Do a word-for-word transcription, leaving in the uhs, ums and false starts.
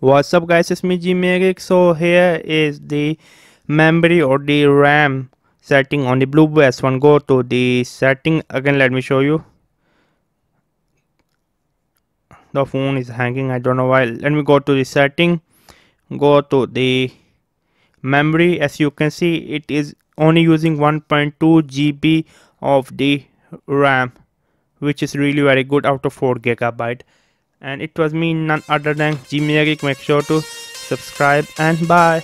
What's up guys, it's me Jimmy a Geek. So here is the memory or the RAM setting on the BLUBOO S one. Go to the setting again. Let me show you. The phone is hanging, I don't know why. Let me go to the setting, go to the memory. As you can see, it is only using one point two G B of the RAM, which is really very good out of four gigabyte. And it was me, none other than Jimmy a Geek. Make sure to subscribe and bye.